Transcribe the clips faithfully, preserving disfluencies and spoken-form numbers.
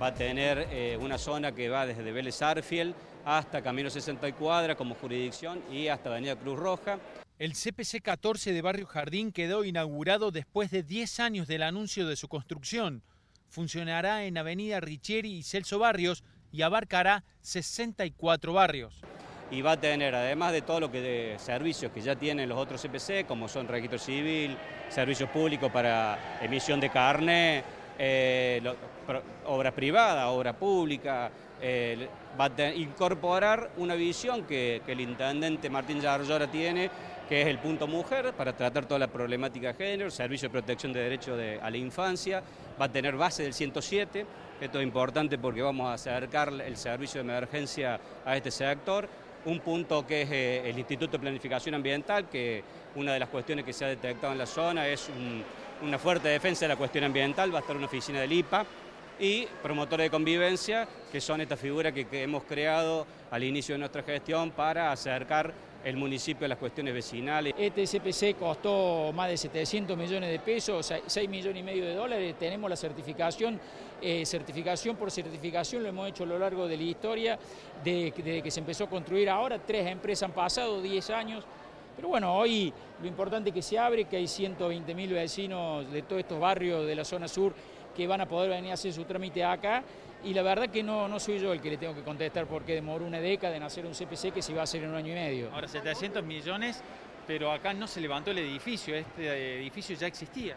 va a tener eh, una zona que va desde Vélez Arfiel hasta Camino sesenta y cuadra como jurisdicción y hasta Avenida Cruz Roja. El C P C catorce de Barrio Jardín quedó inaugurado después de diez años del anuncio de su construcción. Funcionará en Avenida Riccieri y Celso Barrios y abarcará sesenta y cuatro barrios. Y va a tener, además de todo lo que de servicios que ya tienen los otros C P C, como son registro civil, servicios públicos para emisión de carné, eh, obra privada, obra pública, eh, va a te, incorporar una visión que, que el intendente Martín Llargora tiene, que es el punto mujer, para tratar toda la problemática de género, servicio de protección de derechos de, a la infancia, va a tener base del ciento siete, esto es importante porque vamos a acercar el servicio de emergencia a este sector, un punto que es el Instituto de Planificación Ambiental, que una de las cuestiones que se ha detectado en la zona es un, una fuerte defensa de la cuestión ambiental, va a estar una oficina del I P A, y promotores de convivencia, que son estas figuras que, que hemos creado al inicio de nuestra gestión para acercar el municipio a las cuestiones vecinales. Este C P C costó más de setecientos millones de pesos, seis millones y medio de dólares, tenemos la certificación, eh, certificación por certificación, lo hemos hecho a lo largo de la historia, desde, desde que se empezó a construir ahora, tres empresas han pasado, diez años, pero bueno, hoy lo importante es que se abre, que hay ciento veinte mil vecinos de todos estos barrios de la zona sur que van a poder venir a hacer su trámite acá, y la verdad que no, no soy yo el que le tengo que contestar porque demoró una década en hacer un C P C que se iba a hacer en un año y medio. Ahora, setecientos millones, pero acá no se levantó el edificio, este edificio ya existía.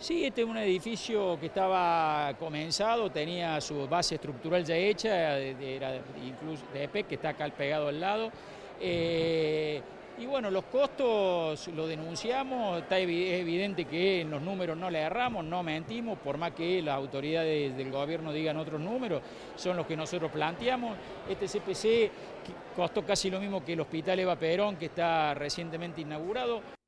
Sí, este es un edificio que estaba comenzado, tenía su base estructural ya hecha, era incluso de E P E C, que está acá pegado al lado. Eh, Y bueno, los costos lo denunciamos, está evidente que en los números no le erramos, no mentimos, por más que las autoridades del gobierno digan otros números, son los que nosotros planteamos. Este C P C costó casi lo mismo que el hospital Eva Perón, que está recientemente inaugurado.